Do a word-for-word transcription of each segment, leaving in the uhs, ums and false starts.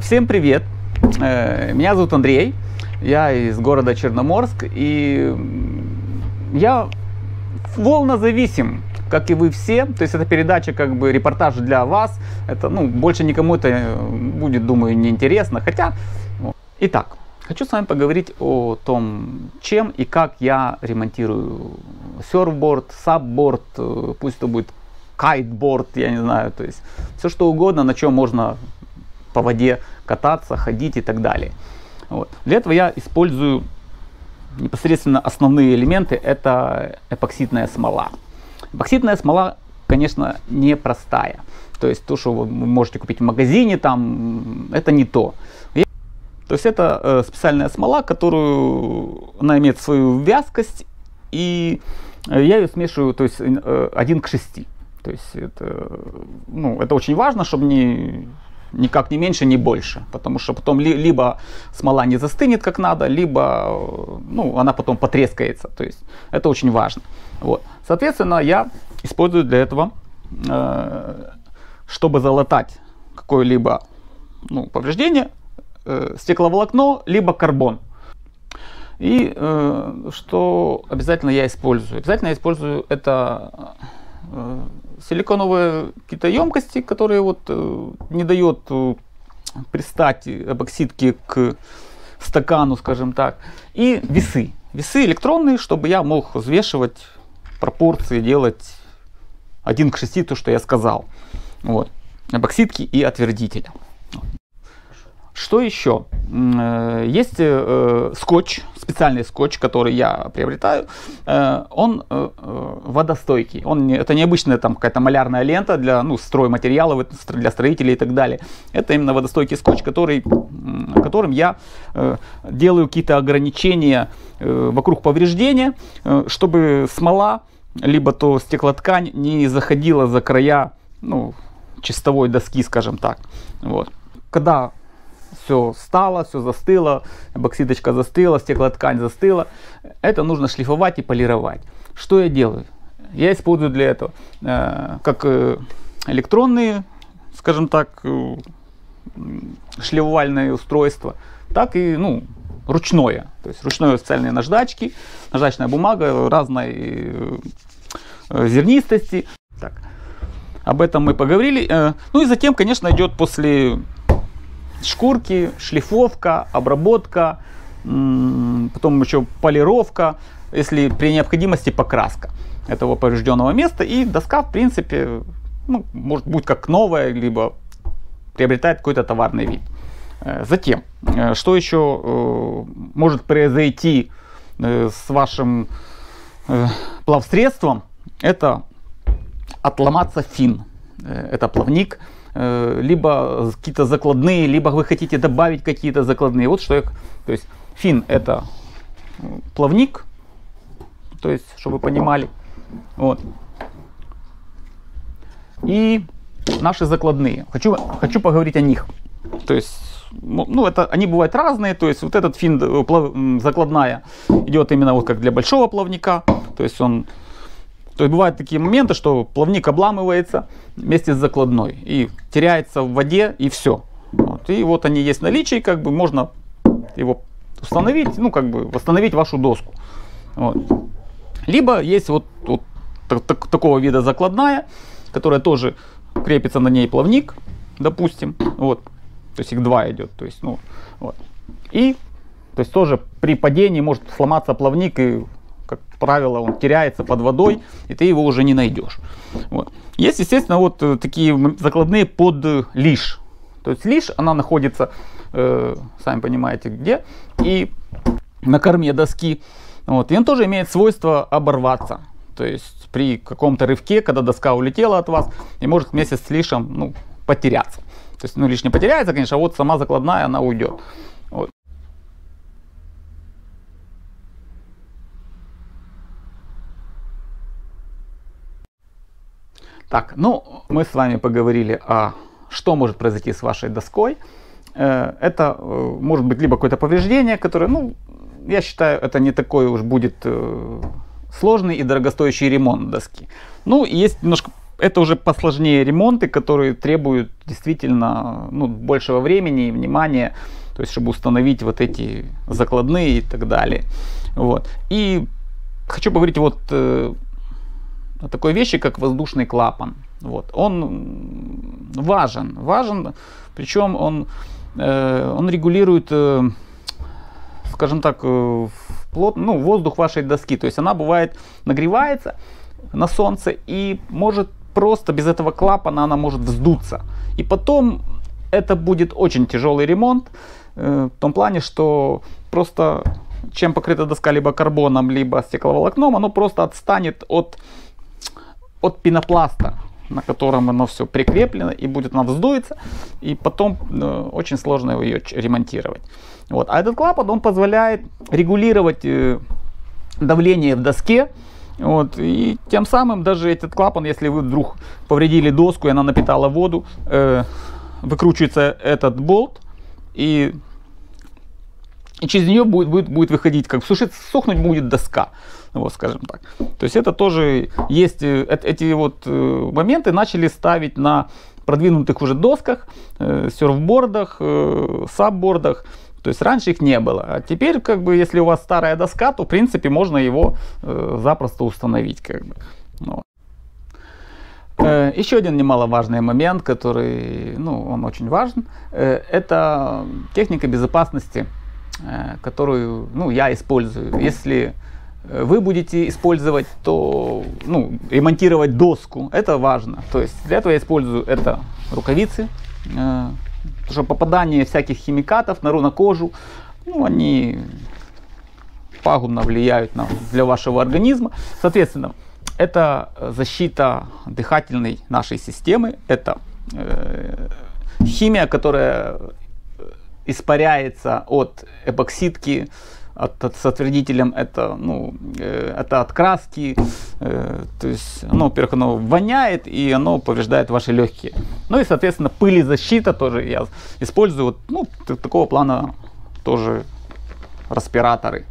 Всем привет! Меня зовут Андрей, я из города Черноморск, и я волнозависим, как и вы все. То есть это передача, как бы репортаж для вас. Это, ну, больше никому это будет, думаю, неинтересно. Хотя, итак, хочу с вами поговорить о том, чем и как я ремонтирую серфборд, сабборд, пусть это будет кайтборд, я не знаю, то есть все что угодно, на чем можно по воде кататься, ходить и так далее. Вот. Для этого я использую непосредственно основные элементы. Это эпоксидная смола. Эпоксидная смола, конечно, непростая. То есть то, что вы можете купить в магазине, там, это не то. То есть это э, специальная смола, которую она имеет свою вязкость, и я ее смешиваю, то есть э, один к шести. То есть это, ну, это очень важно, чтобы не... Никак не меньше, не больше, потому что потом ли, либо смола не застынет как надо, либо, ну, она потом потрескается, то есть это очень важно. Вот. Соответственно, я использую для этого, э, чтобы залатать какое-либо, ну, повреждение, э, стекловолокно, либо карбон. И э, что обязательно я использую? Обязательно я использую это... Э, силиконовые какие-то емкости, которые вот э, не дают э, пристать эпоксидки к стакану, скажем так, и весы. Весы электронные, чтобы я мог взвешивать пропорции, делать один к шести, то, что я сказал. Вот. Эпоксидки и отвердителя. Что еще? Есть э, скотч, специальный скотч, который я приобретаю. Э, он э, водостойкий. Он не, это необычная там какая-то малярная лента для, ну, стройматериалов, для строителей и так далее. Это именно водостойкий скотч, который, которым я э, делаю какие-то ограничения э, вокруг повреждения, э, чтобы смола, либо то стеклоткань не заходила за края, ну, чистовой доски, скажем так. Вот. Когда все стало, все застыло, эпоксидочка застыла, стеклоткань застыла. Это нужно шлифовать и полировать. Что я делаю? Я использую для этого э, как э, электронные, скажем так, э, шлифовальные устройства, так и, ну, ручное. То есть ручное специальные наждачки, наждачная бумага разной э, зернистости. Так. Об этом мы поговорили. Э, ну и затем, конечно, идет после... шкурки, шлифовка, обработка, потом еще полировка, если при необходимости покраска этого поврежденного места. И доска, в принципе, ну, может быть как новая, либо приобретает какой-то товарный вид. Затем, что еще может произойти с вашим плавсредством, это отломаться фин. Это плавник. Либо какие-то закладные, либо вы хотите добавить какие-то закладные. Вот что я, то есть фин — это плавник, то есть, чтобы вы понимали. Вот. И наши закладные. Хочу, хочу поговорить о них. То есть, ну, это, они бывают разные. То есть вот этот фин, плав, закладная, идет именно вот как для большого плавника. То есть он... То есть бывают такие моменты, что плавник обламывается вместе с закладной и теряется в воде, и все. Вот. И вот они есть в наличии, как бы можно его установить, ну, как бы восстановить вашу доску. Вот. Либо есть вот, вот так, так, такого вида закладная, которая тоже крепится на ней плавник, допустим. Вот. То есть их два идет. То есть, ну, вот. И то есть тоже при падении может сломаться плавник, и, как правило, он теряется под водой, и ты его уже не найдешь. Вот. Есть, естественно, вот такие закладные под лиш. То есть лиш, она находится, э, сами понимаете, где, и на корме доски. Вот. И он тоже имеет свойство оборваться. То есть при каком-то рывке, когда доска улетела от вас, и может вместе с лишем, ну, потеряться. То есть, ну, лиш не потеряется, конечно, а вот сама закладная, она уйдет. Вот. Так, ну, мы с вами поговорили о, что может произойти с вашей доской. Это может быть либо какое-то повреждение, которое, ну, я считаю, это не такой уж будет сложный и дорогостоящий ремонт доски. Ну, и есть немножко Это уже посложнее ремонты, которые требуют действительно ну, большего времени и внимания, то есть чтобы установить вот эти закладные и так далее. Вот. И хочу поговорить вот э, о такой вещи, как воздушный клапан. Вот. Он важен, важен, причем он, э, он регулирует, э, скажем так, э, плот, ну, воздух вашей доски. То есть она бывает нагревается на солнце и может просто без этого клапана она может вздуться. И потом это будет очень тяжелый ремонт, э, в том плане, что просто чем покрыта доска либо карбоном, либо стекловолокном, оно просто отстанет от, от пенопласта, на котором оно все прикреплено, и будет она вздуется, и потом э, очень сложно ее ремонтировать. Вот. А этот клапан, он позволяет регулировать э, давление в доске. Вот, и тем самым даже этот клапан, если вы вдруг повредили доску и она напитала воду, э, выкручивается этот болт, и, и через нее будет, будет, будет выходить, как сушиться, сохнуть будет доска, вот, скажем так. То есть это тоже есть, э, эти вот э, моменты начали ставить на продвинутых уже досках, э, серфбордах, э, саббордах. То есть раньше их не было, а теперь, как бы, если у вас старая доска, то в принципе можно его э, запросто установить, как бы. Ну. Э, еще один немаловажный момент, который, ну, он очень важен, э, это техника безопасности, э, которую, ну, я использую. Если вы будете использовать, то, ну, ремонтировать доску, это важно. То есть для этого я использую это рукавицы. Э, Потому что попадание всяких химикатов на, на кожу, ну, они пагубно влияют на, для вашего организма. Соответственно, это защита дыхательной нашей системы, это э, химия, которая испаряется от эпоксидки, от, от, с отвердителем, это, ну, э, это от краски, э, то есть, ну, во-первых, оно воняет и оно повреждает ваши легкие. Ну и, соответственно, пылезащита тоже я использую, вот, ну, такого плана тоже респираторы.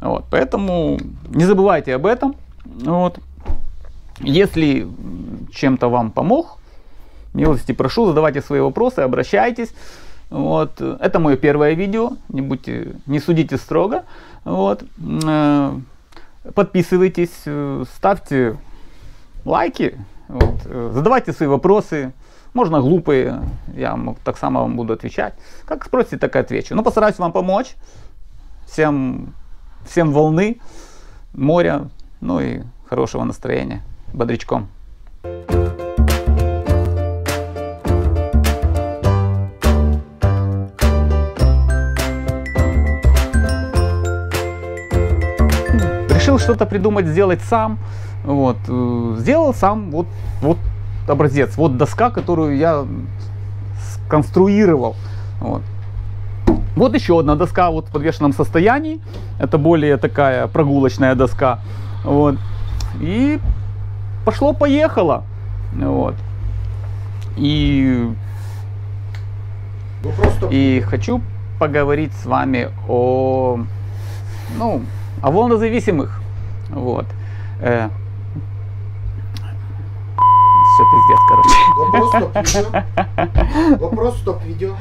Вот, поэтому не забывайте об этом. Вот. Если чем-то вам помог, милости прошу, задавайте свои вопросы, обращайтесь. Вот. Это мое первое видео, не, будьте, не судите строго. Вот. Подписывайтесь, ставьте лайки, вот. Задавайте свои вопросы, можно глупые, я так само вам буду отвечать. Как спросите, так и отвечу. Но постараюсь вам помочь, всем, всем волны, моря, ну и хорошего настроения, бодрячком. Решил что-то придумать, сделать сам, вот, сделал сам, вот, вот образец, вот доска, которую я сконструировал, вот. Вот еще одна доска вот в подвешенном состоянии, это более такая прогулочная доска, вот, и пошло-поехало, вот, и, ну, просто... и хочу поговорить с вами о, ну, а волнозависимых, вот. Э, все пиздец, короче. Вопрос стоп-видео. Вопрос стоп-видео.